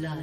blood.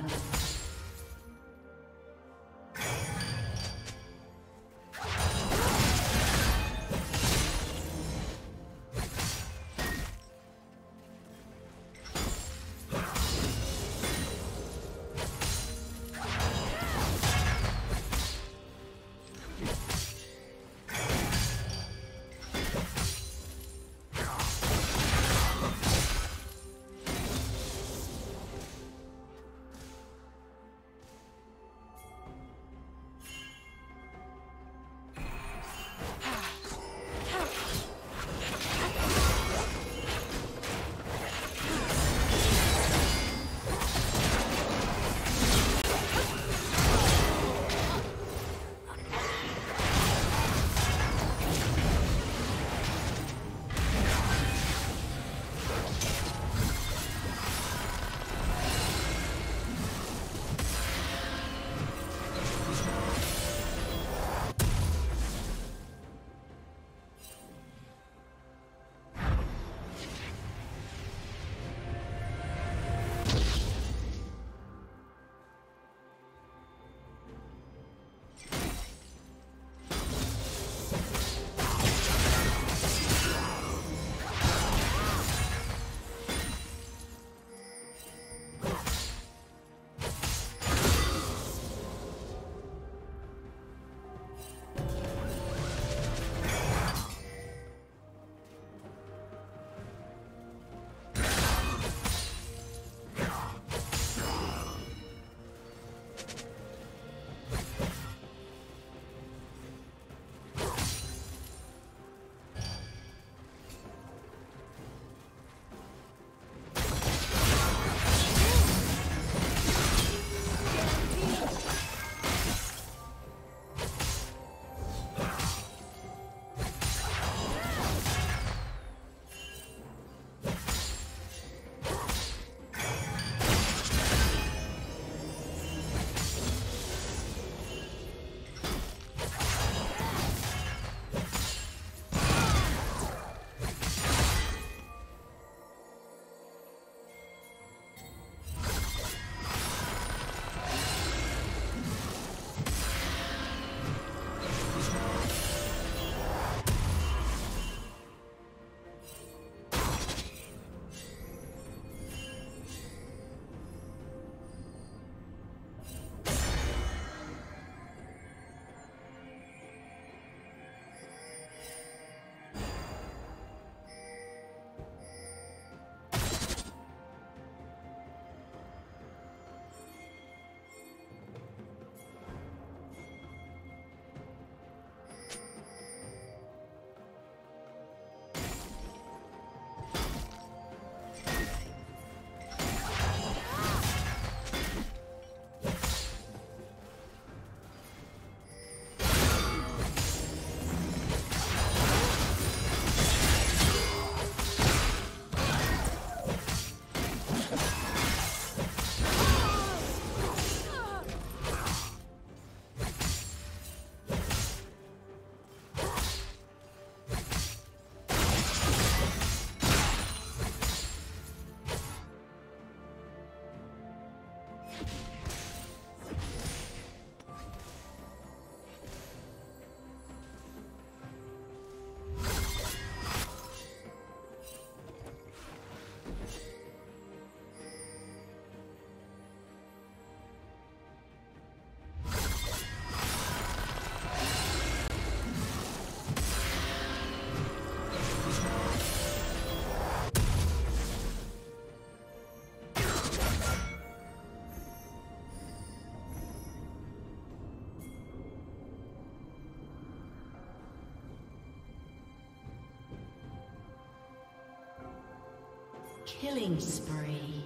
Killing spree.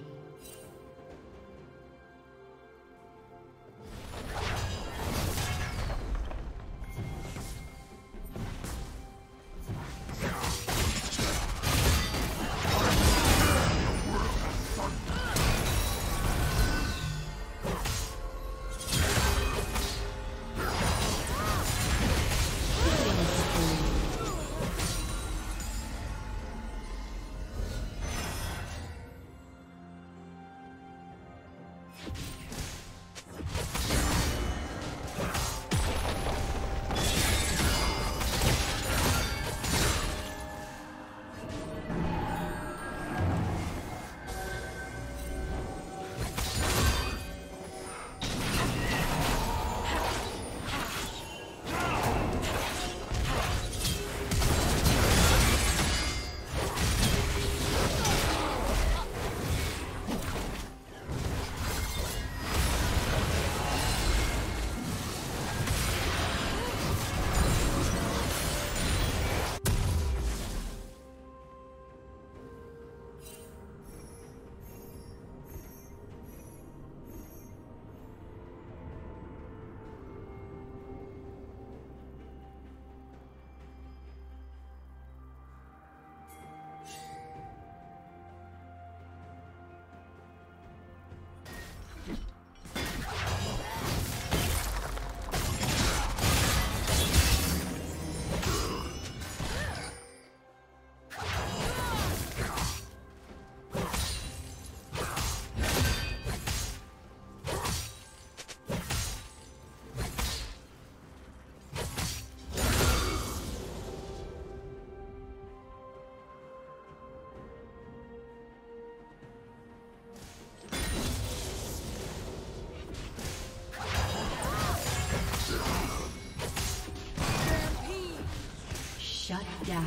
down.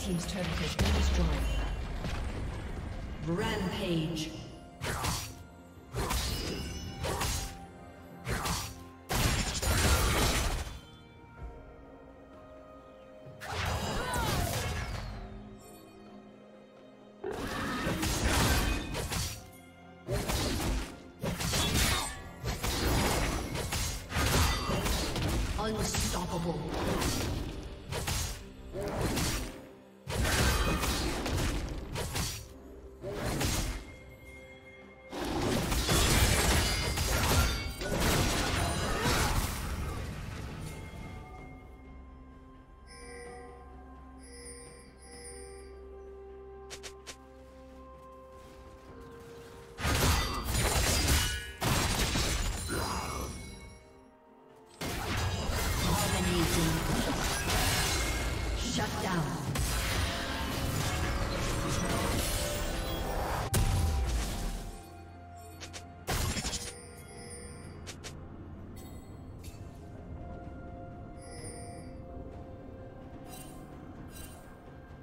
Team's turret has been destroyed. Rampage. Unstoppable.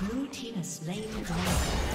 Blue team has slain the dragon.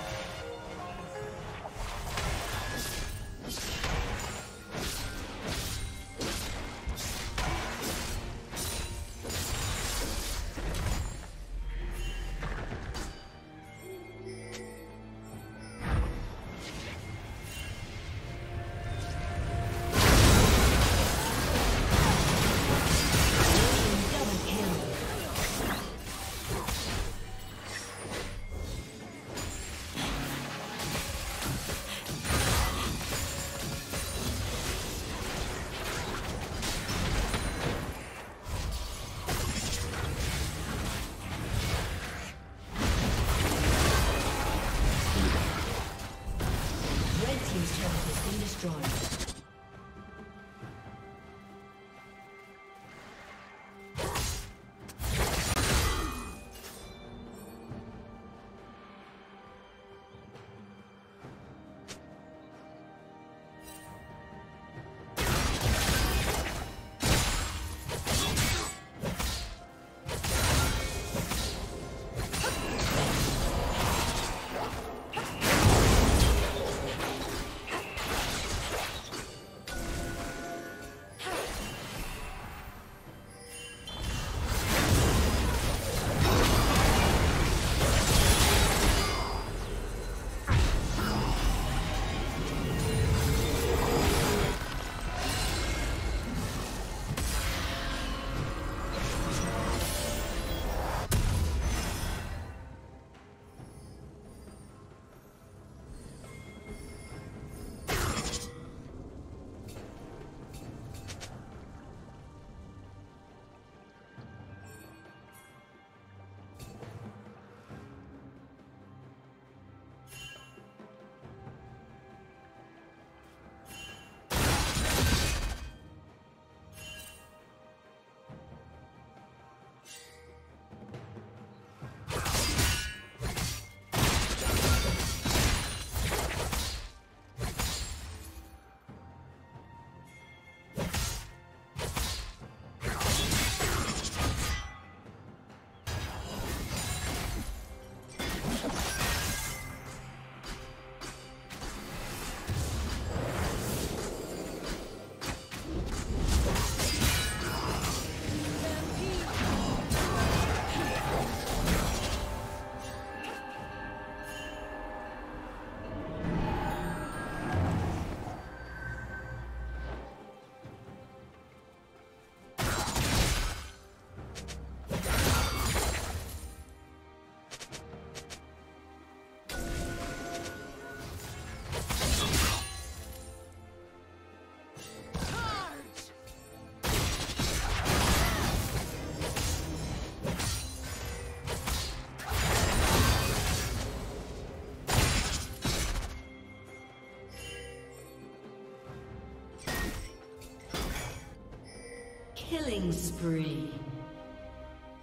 Killing spree.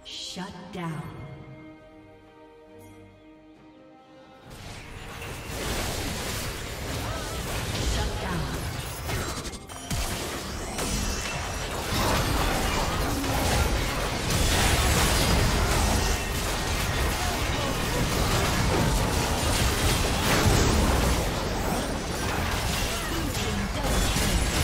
Shut down. Blue team double kill.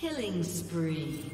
Killing spree.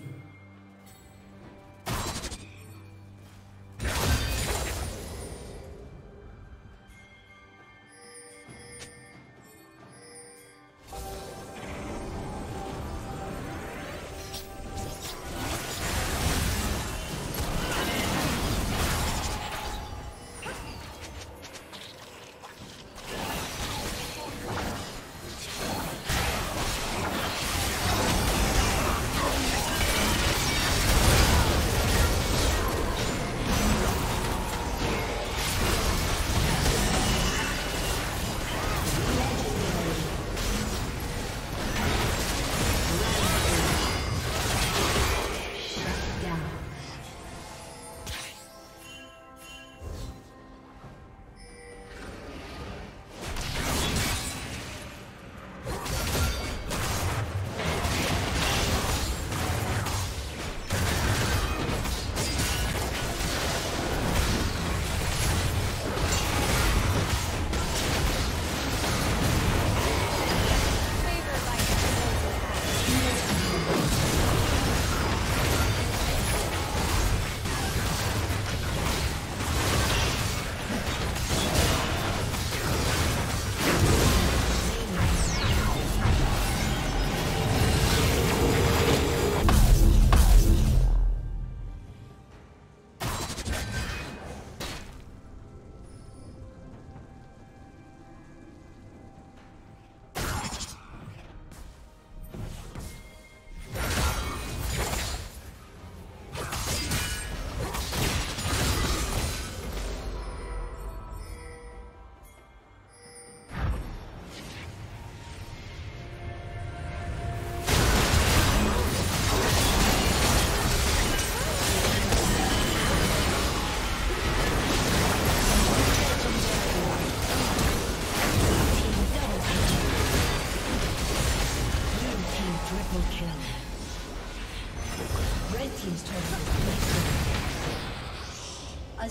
A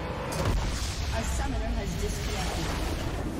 has disconnected.